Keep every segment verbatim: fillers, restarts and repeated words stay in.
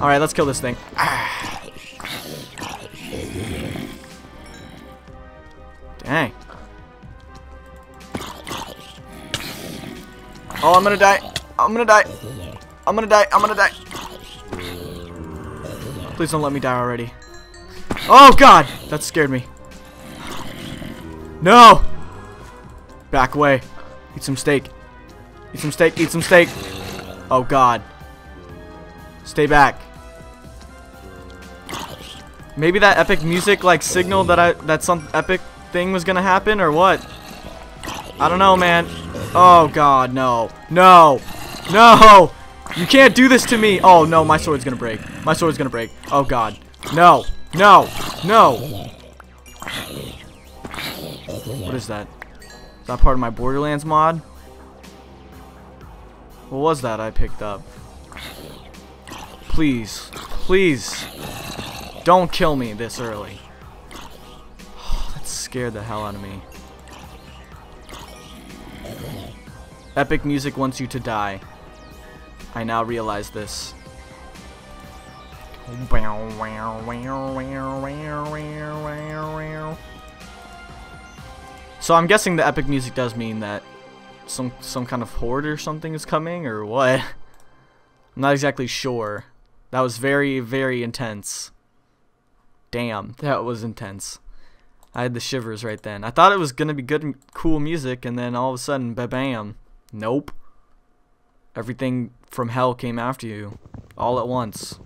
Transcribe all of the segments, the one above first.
Alright, let's kill this thing. Dang. Oh, I'm gonna die. I'm gonna die. I'm gonna die. I'm gonna die. Please don't let me die already. Oh, God! That scared me. No! Back away. Eat some steak. Eat some steak. Eat some steak. Oh, God. Stay back. Maybe that epic music, like, signal that I that some epic thing was gonna happen, or what? I don't know, man. Oh, God, no. No! No! You can't do this to me! Oh, no, my sword's gonna break. My sword's gonna break. Oh, God. No! No! No! What is that? Is that part of my Borderlands mod? What was that I picked up? Please. Please. Don't kill me this early. Oh, that scared the hell out of me. Epic music wants you to die. I now realize this. So I'm guessing the epic music does mean that some some kind of horde or something is coming, or what? I'm not exactly sure. That was very, very intense. Damn, that was intense. I had the shivers right then. I thought it was gonna be good and cool music, and then all of a sudden, ba-bam. Nope. Everything from hell came after you. All at once.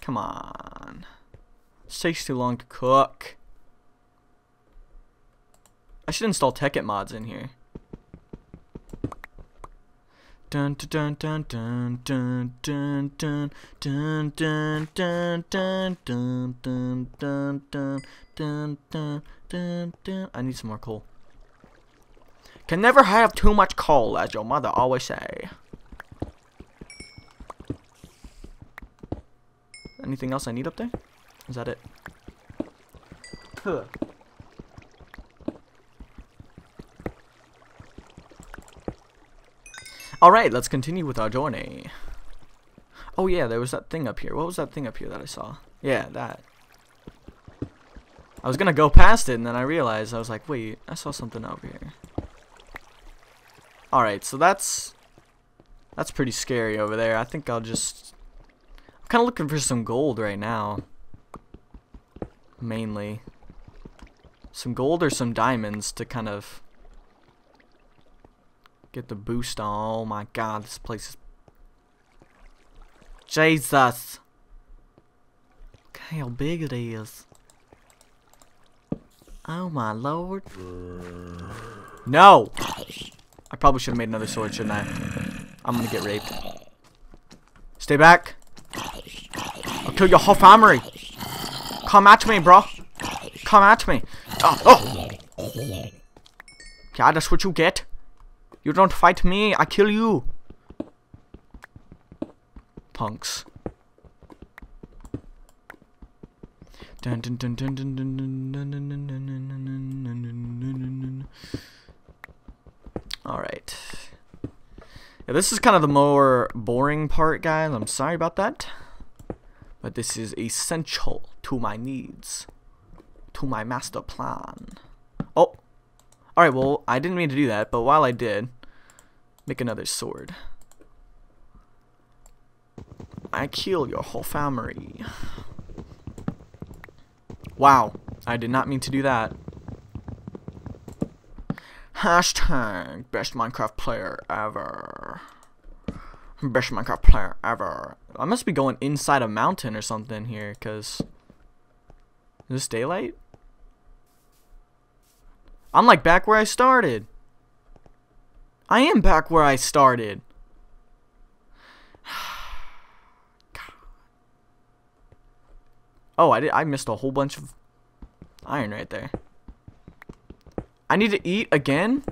Come on. This takes too long to cook. I should install Tekkit mods in here. Dun dun dun dun dun dun dun dun dun dun dun dun dun dun dun dun dun dun dun. I need some more coal. Can never have too much coal, as your mother always say. Anything else I need up there? Is that it? Huh. Alright, let's continue with our journey. Oh yeah, there was that thing up here. What was that thing up here that I saw? Yeah, that. I was gonna go past it, and then I realized, I was like, wait, I saw something over here. Alright, so that's... That's pretty scary over there. I think I'll just... I'm kinda looking for some gold right now. Mainly. Some gold or some diamonds to kind of... Get the boost on. Oh my God, this place is... Jesus! Look how big it is. Oh my Lord. No! I probably should have made another sword, shouldn't I? I'm gonna get raped. Stay back. I'll kill your whole family. Come at me, bro. Come at me. Oh! Oh! Yeah, that's what you get. You don't fight me, I kill you. Punks. Dun dun dun dun dun dun dun dun dun dun dun. Alright. Yeah, this is kind of the more boring part, guys. I'm sorry about that. But this is essential to my needs. To my master plan. Oh! Alright, well, I didn't mean to do that, but while I did, make another sword. I kill your whole family. Wow, I did not mean to do that. Hashtag best Minecraft player ever. Best Minecraft player ever. I must be going inside a mountain or something here, because... Is this daylight? I'm like back where I started. I am back where I started. God. Oh, I did. I missed a whole bunch of iron right there. I need to eat again?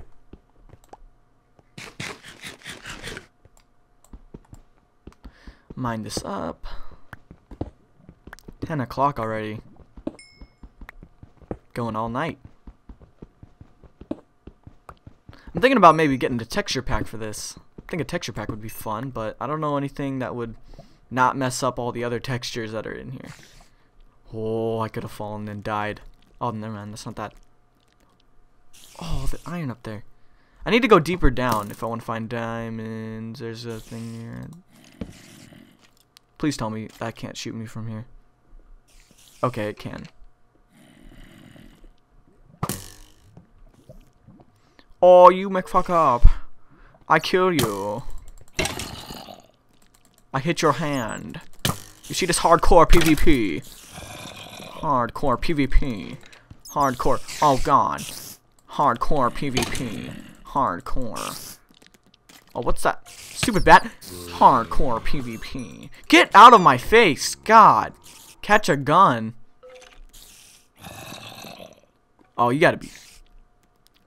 Mine this up. ten o'clock already. Going all night. thinking about maybe getting a texture pack for this. I think a texture pack would be fun, but I don't know anything that would not mess up all the other textures that are in here. Oh, I could have fallen and died. Oh, never mind. That's not that. Oh, the iron up there. I need to go deeper down if I want to find diamonds. There's a thing here. Please tell me that can't shoot me from here. Okay, it can. Oh, you McFuck up. I kill you. I hit your hand. You see this hardcore PvP. Hardcore PvP. Hardcore. Oh, God. Hardcore PvP. Hardcore. Oh, what's that? Stupid bat. Hardcore PvP. Get out of my face. God. Catch a gun. Oh, you gotta be.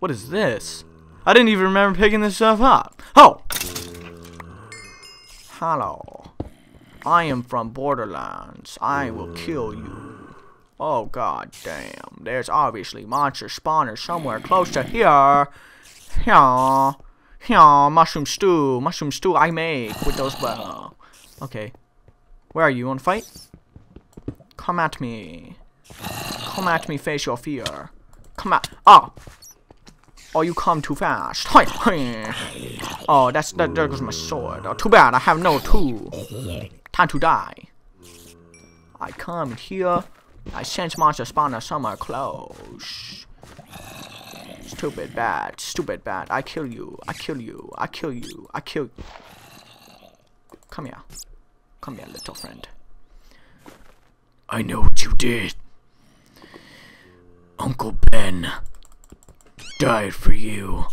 What is this? I didn't even remember picking this stuff up. Oh! Hello. I am from Borderlands. I will kill you. Oh, god damn. There's obviously monster spawners somewhere close to here. Here. Here. Mushroom stew. Mushroom stew I make with those. Well. Okay. Where are you? You wanna fight? Come at me. Come at me, face your fear. Come at. Oh! Oh, you come too fast. Oh, that's that. There goes my sword. Oh, too bad. I have no tool. Time to die. I come here. I sense monster spawner somewhere close. Stupid bat. Stupid bat. I kill you. I kill you. I kill you. I kill you. Come here. Come here, little friend. I know what you did. Uncle Ben died for you.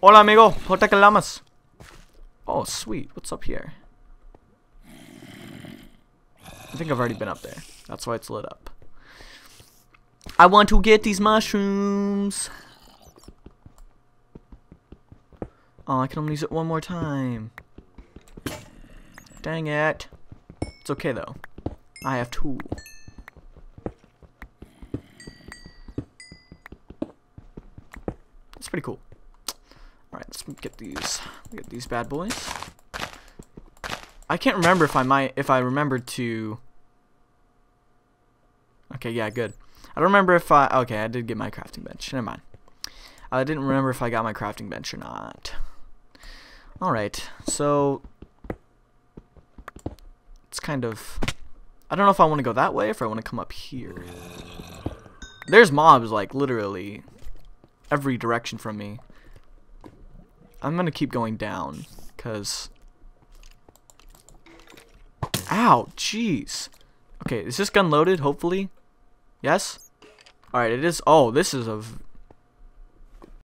Hola, amigo. Hola, que lamas. Oh, sweet. What's up here? I think I've already been up there. That's why it's lit up. I want to get these mushrooms. Oh, I can only use it one more time. Dang it. It's okay, though. I have two. It's pretty cool. Alright, let's get these get these bad boys. I can't remember if I might if I remembered to. Okay, yeah, good. I don't remember if I okay, I did get my crafting bench. Never mind. I didn't remember if I got my crafting bench or not. Alright, so it's kind of, I don't know if I want to go that way, if I want to come up here. There's mobs like literally every direction from me. I'm gonna keep going down, cause. Ow, jeez. Okay, is this gun loaded? Hopefully, yes. All right, it is. Oh, this is a. V